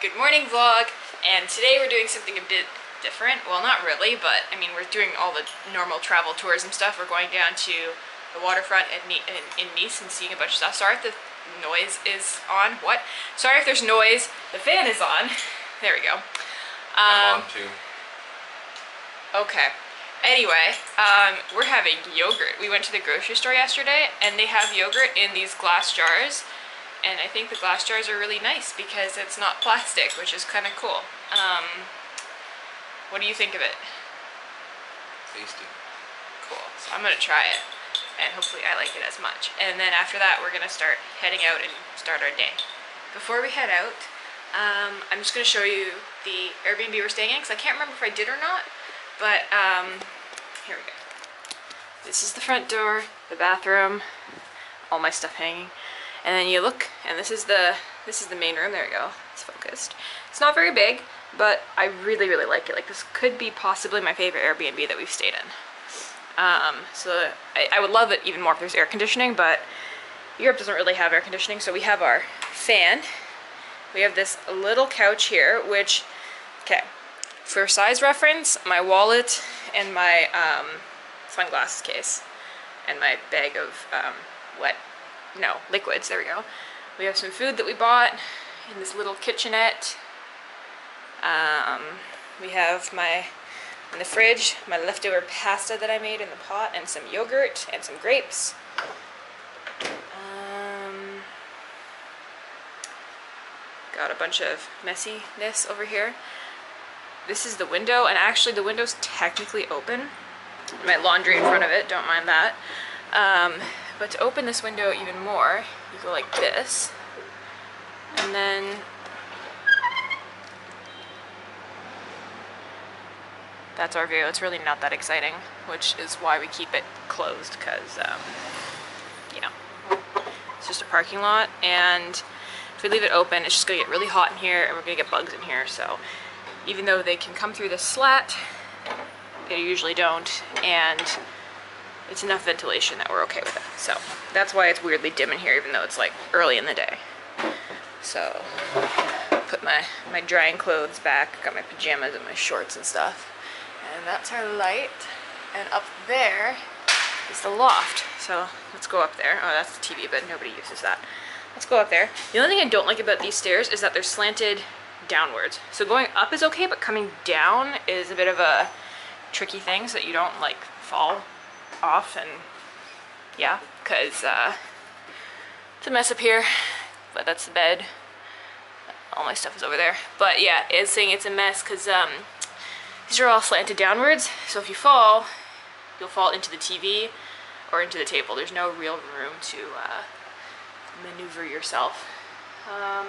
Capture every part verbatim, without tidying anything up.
Good morning vlog, and today we're doing something a bit different. Well, not really, but I mean, we're doing all the normal travel tourism stuff. We're going down to the waterfront in, in, in Nice and seeing a bunch of stuff. Sorry if the noise is on. What? Sorry if there's noise. The fan is on. There we go. Um, I'm on too. Okay. Anyway, um, we're having yogurt. We went to the grocery store yesterday, and they have yogurt in these glass jars. And I think the glass jars are really nice because it's not plastic, which is kind of cool. Um, what do you think of it? Tasty. Cool. So I'm going to try it, and hopefully I like it as much. And then after that, we're going to start heading out and start our day. Before we head out, um, I'm just going to show you the Airbnb we're staying in because I can't remember if I did or not. But um, here we go. This is the front door, the bathroom, all my stuff hanging. And then you look, and this is the this is the main room. There we go. It's focused. It's not very big, but I really, really like it. Like, this could be possibly my favorite Airbnb that we've stayed in. Um, so I, I would love it even more if there's air conditioning, but Europe doesn't really have air conditioning. So we have our fan. We have this little couch here, which, okay, for size reference, my wallet and my um, sunglasses case and my bag of um, wet. No, liquids, there we go. We have some food that we bought in this little kitchenette. Um, we have my, in the fridge, my leftover pasta that I made in the pot, and some yogurt and some grapes. Um, got a bunch of messiness over here. This is the window, and actually the window's technically open. My laundry in front of it, don't mind that. Um, But to open this window even more, you go like this, and then that's our view. It's really not that exciting, which is why we keep it closed, because, um, you know, it's just a parking lot, and if we leave it open, it's just going to get really hot in here, and we're going to get bugs in here, so even though they can come through this slat, they usually don't, and it's enough ventilation that we're okay with it. So that's why it's weirdly dim in here, even though it's like early in the day. So put my, my drying clothes back, got my pajamas and my shorts and stuff. And that's our light. And up there is the loft. So let's go up there. Oh, that's the T V, but nobody uses that. Let's go up there. The only thing I don't like about these stairs is that they're slanted downwards. So going up is okay, but coming down is a bit of a tricky thing so that you don't like fall off, and yeah, because uh, it's a mess up here, but that's the bed. All my stuff is over there, but yeah, it's saying it's a mess because um, these are all slanted downwards, so if you fall, you'll fall into the T V or into the table. There's no real room to uh, maneuver yourself. Um,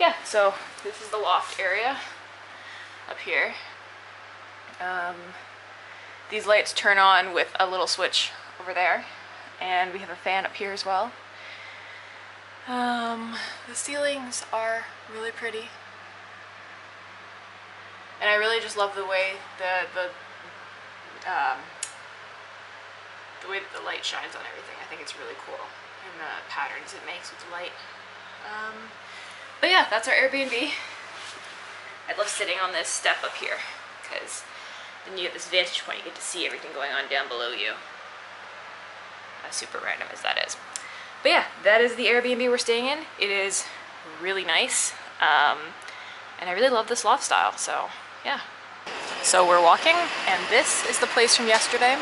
yeah, so this is the loft area up here. Um, These lights turn on with a little switch over there, and we have a fan up here as well. Um, the ceilings are really pretty, and I really just love the way the the um, the way that the light shines on everything. I think it's really cool, and the patterns it makes with the light. Um, but yeah, that's our Airbnb. I love sitting on this step up here because and you get this vantage point, you get to see everything going on down below you. As super random as that is. But yeah, that is the Airbnb we're staying in. It is really nice. Um, and I really love this loft style, so yeah. So we're walking, and this is the place from yesterday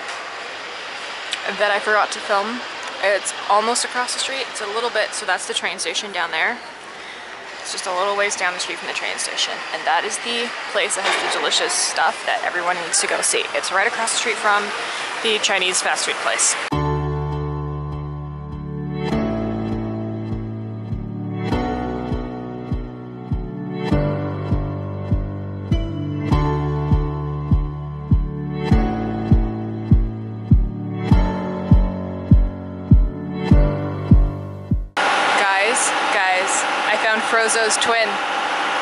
that I forgot to film. It's almost across the street. It's a little bit, so that's the train station down there. It's just a little ways down the street from the train station, and that is the place that has the delicious stuff that everyone needs to go see. It's right across the street from the Chinese fast food place. Rozo's twin.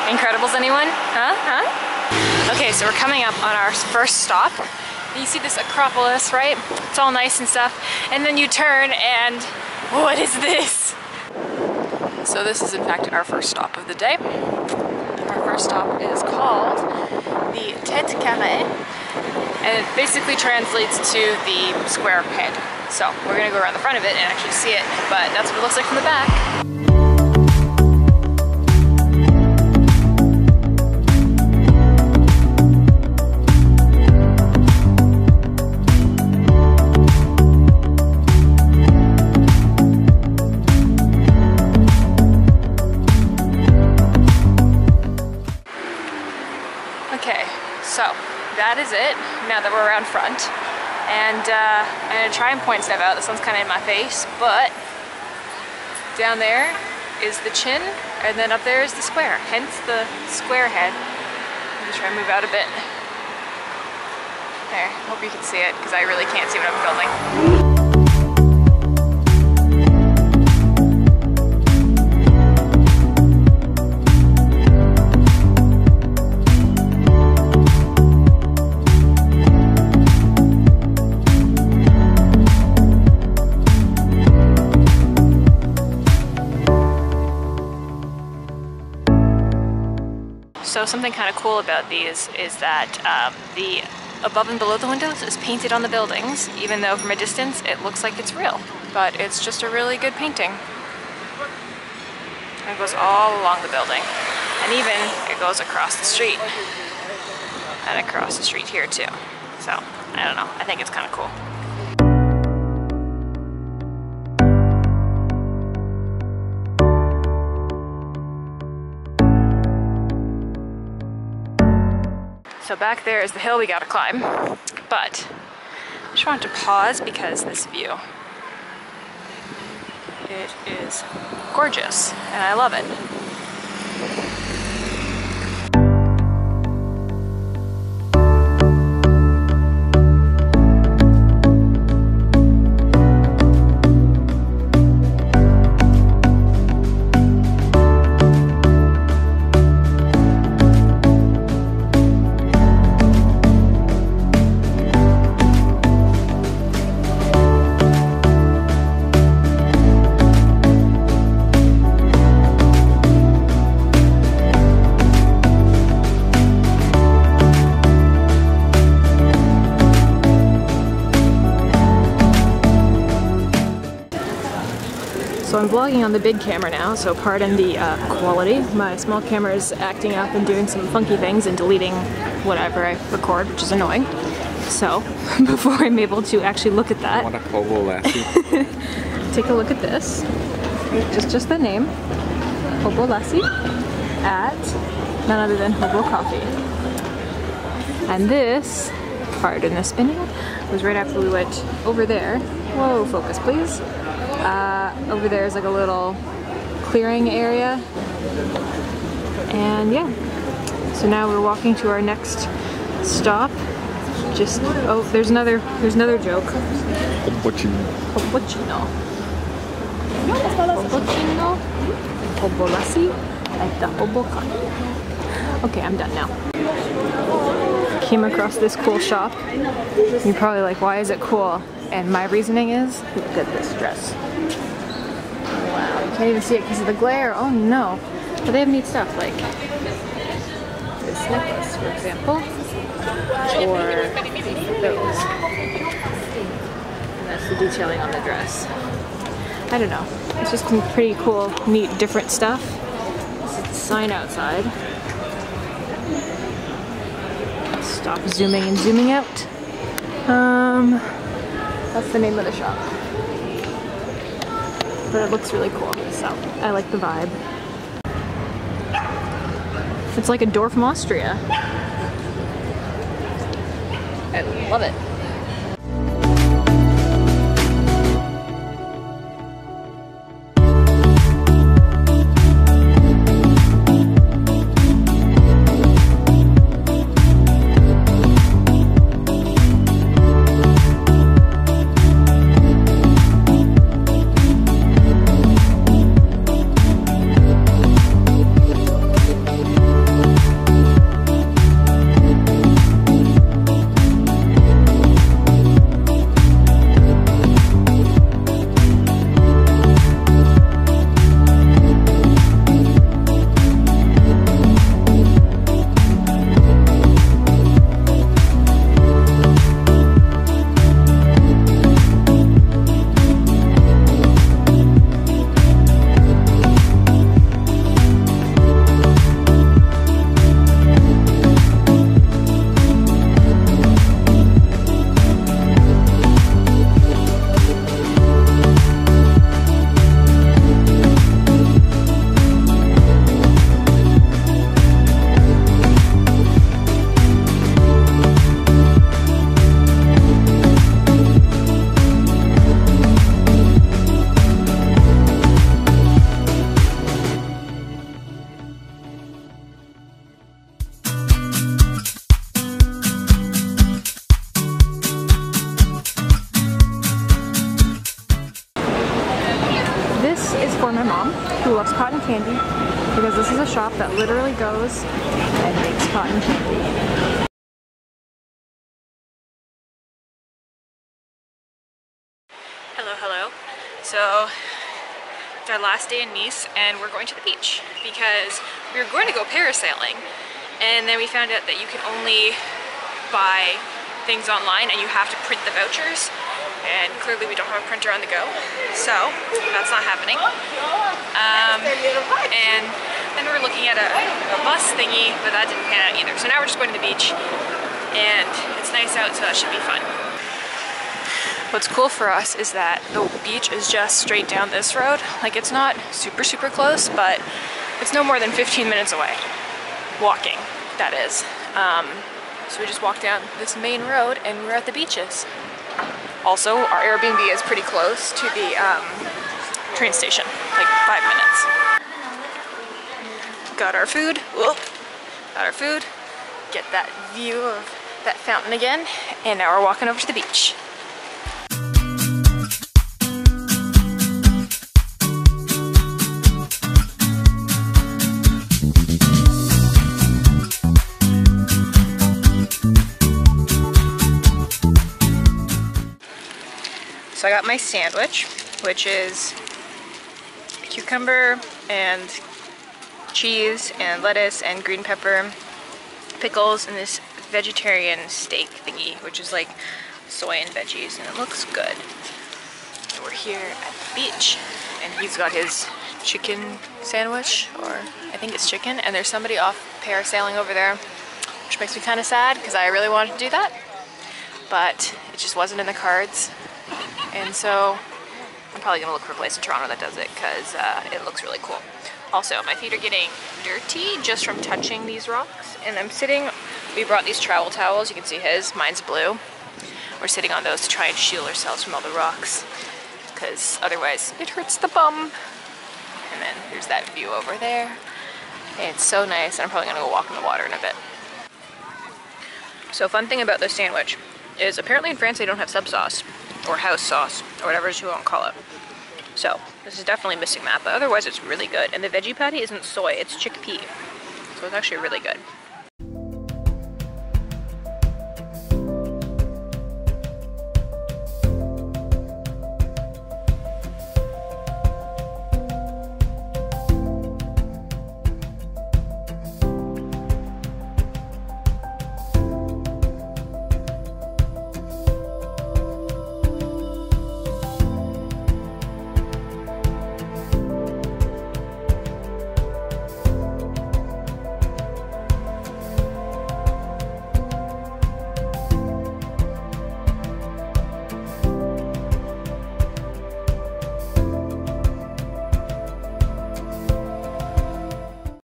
Incredibles, anyone? Huh? Huh? Okay, so we're coming up on our first stop. You see this Acropolis, right? It's all nice and stuff. And then you turn and what is this? So this is in fact our first stop of the day. Our first stop is called the Tête Carrée, and it basically translates to the square head. So we're gonna go around the front of it and actually see it, but that's what it looks like from the back. That is it, now that we're around front. And uh, I'm gonna try and point stuff out. This one's kinda in my face, but down there is the chin, and then up there is the square, hence the square head. I'm gonna try and move out a bit. There, hope you can see it, because I really can't see what I'm filming. So something kind of cool about these is that um, the above and below the windows is painted on the buildings, even though from a distance it looks like it's real. But it's just a really good painting. And it goes all along the building. And even it goes across the street. And across the street here too. So, I don't know, I think it's kind of cool. So back there is the hill we gotta climb, but I just wanted to pause because this view, it is gorgeous and I love it. So I'm vlogging on the big camera now, so pardon the uh, quality. My small camera is acting up and doing some funky things and deleting whatever I record, which is annoying. So, before I'm able to actually look at that, I want a Hobo Lassi. Take a look at this. Just, just the name, Hobo Lassi, at none other than Hobo Coffee. And this, pardon the spinning, was right after we went over there. Whoa, focus please. Uh, over there is like a little clearing area, and yeah, so now we're walking to our next stop. Just oh, there's another there's another joke. Obochino. Obochino. Obochino. Hobo Lassi at the Hobo Coffee. Okay, I'm done now. Came across this cool shop. You're probably like, why is it cool? And my reasoning is, who did this dress? Wow, you can't even see it because of the glare, oh no. But they have neat stuff, like this necklace, for example, or those. And that's the detailing on the dress. I don't know, it's just some pretty cool, neat, different stuff. This is the sign outside. Stop zooming and zooming out. Um. That's the name of the shop. But it looks really cool, so I like the vibe. It's like a Dorf from Austria. I love it. cotton candy because this is a shop that literally goes and makes cotton candy. So it's our last day in Nice and we're going to the beach because we were going to go parasailing and then we found out that you can only buy things online and you have to print the vouchers, and clearly we don't have a printer on the go, so that's not happening. Um, and then we were looking at a, a bus thingy, but that didn't pan out either. So now we're just going to the beach and it's nice out, so that should be fun. What's cool for us is that the beach is just straight down this road. Like, it's not super, super close, but it's no more than fifteen minutes away. Walking, that is. Um, so we just walk down this main road and we're at the beaches. Also, our Airbnb is pretty close to the um, train station, like five minutes. Got our food, whoop, got our food. Get that view of that fountain again. And now we're walking over to the beach. So I got my sandwich, which is cucumber and cheese and lettuce and green pepper, pickles, and this vegetarian steak thingy, which is like soy and veggies, and it looks good. And we're here at the beach, and he's got his chicken sandwich, or I think it's chicken, and there's somebody off parasailing over there, which makes me kind of sad because I really wanted to do that, but it just wasn't in the cards. And so I'm probably gonna look for a place in Toronto that does it because uh, it looks really cool. Also, my feet are getting dirty just from touching these rocks. And I'm sitting, we brought these travel towels. You can see his, mine's blue. We're sitting on those to try and shield ourselves from all the rocks because otherwise it hurts the bum. And then there's that view over there. It's so nice. And I'm probably gonna go walk in the water in a bit. So fun thing about this sandwich is apparently in France they don't have sub sauce, or house sauce, or whatever you want to call it. So this is definitely missing that, but otherwise it's really good. And the veggie patty isn't soy, it's chickpea. So it's actually really good.